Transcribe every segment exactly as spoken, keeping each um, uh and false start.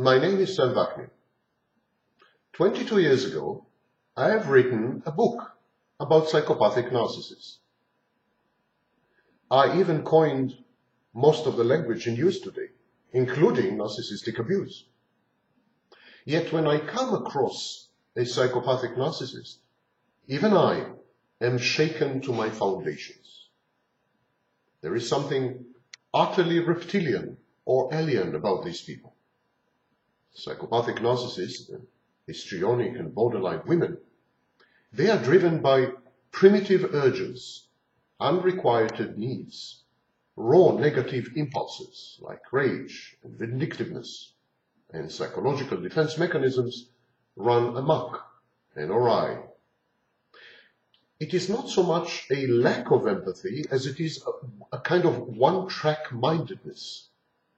My name is Sam Vaknin. twenty-two years ago, I have written a book about psychopathic narcissists. I even coined most of the language in use today, including narcissistic abuse. Yet when I come across a psychopathic narcissist, even I am shaken to my foundations. There is something utterly reptilian or alien about these people. Psychopathic narcissists, histrionic and borderline women, they are driven by primitive urges, unrequited needs, raw negative impulses like rage and vindictiveness, and psychological defense mechanisms run amok and awry. It is not so much a lack of empathy as it is a, a kind of one-track mindedness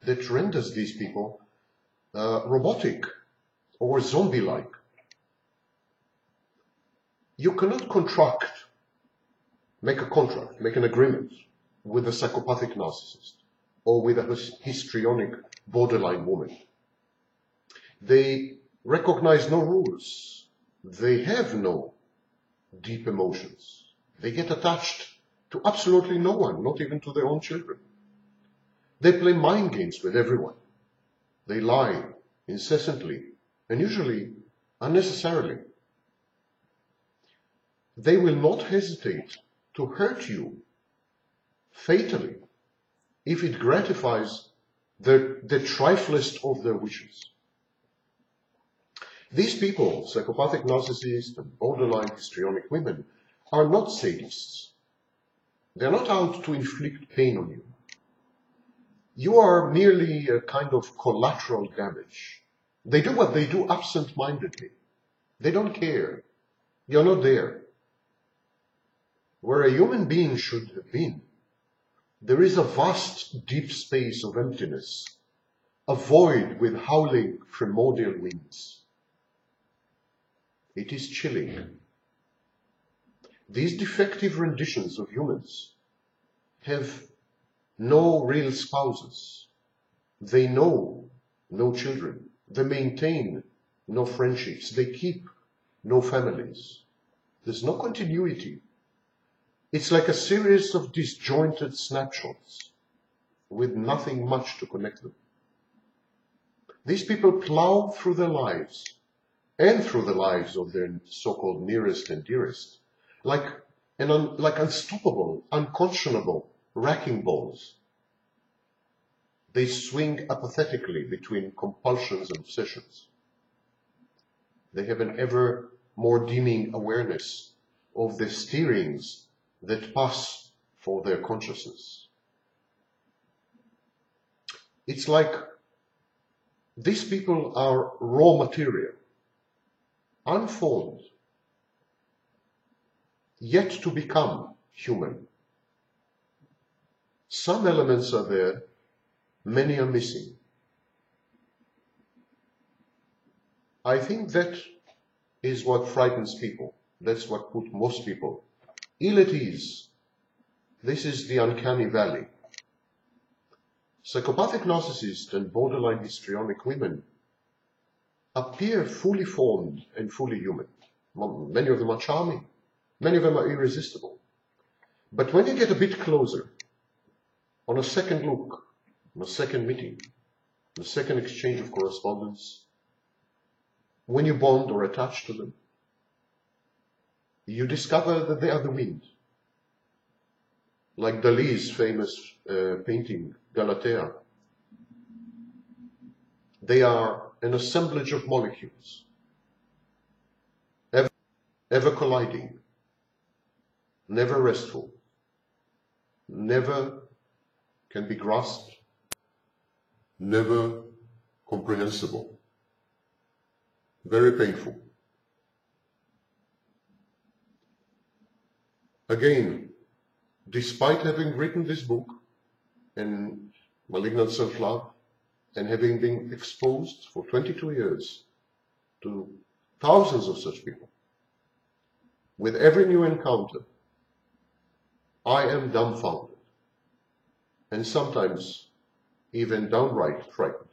that renders these people Uh, robotic or zombie-like. You cannot contract, make a contract, make an agreement with a psychopathic narcissist or with a histrionic borderline woman. They recognize no rules. They have no deep emotions. They get attached to absolutely no one, not even to their own children. They play mind games with everyone. They lie incessantly and usually unnecessarily. They will not hesitate to hurt you fatally if it gratifies the, the triflest of their wishes. These people, psychopathic narcissists and borderline histrionic women, are not sadists. They're not out to inflict pain on you. You are merely a kind of collateral damage. They do what they do absent-mindedly. They don't care. You're not there. Where a human being should have been, there is a vast, deep space of emptiness, a void with howling primordial winds. It is chilling. These defective renditions of humans have no real spouses. They know no children. They maintain no friendships. They keep no families. There's no continuity. It's like a series of disjointed snapshots with nothing much to connect them. These people plow through their lives and through the lives of their so-called nearest and dearest, like an un like unstoppable, unconscionable wrecking balls. They swing apathetically between compulsions and obsessions. They have an ever more dimming awareness of the stirrings that pass for their consciousness. It's like these people are raw material, unformed, yet to become human. Some elements are there, many are missing. I think that is what frightens people. That's what puts most people ill at ease. This is the uncanny valley. Psychopathic narcissists and borderline histrionic women appear fully formed and fully human. Many of them are charming. Many of them are irresistible. But when you get a bit closer, on a second look, on a second meeting, on a second exchange of correspondence, when you bond or attach to them, you discover that they are the wind. Like Dalí's famous uh, painting, Galatea, they are an assemblage of molecules, ever, ever colliding, never restful, never can be grasped, never comprehensible, very painful. Again, despite having written this book and Malignant Self-Love and having been exposed for twenty-two years to thousands of such people, with every new encounter, I am dumbfounded. And sometimes even downright frightened.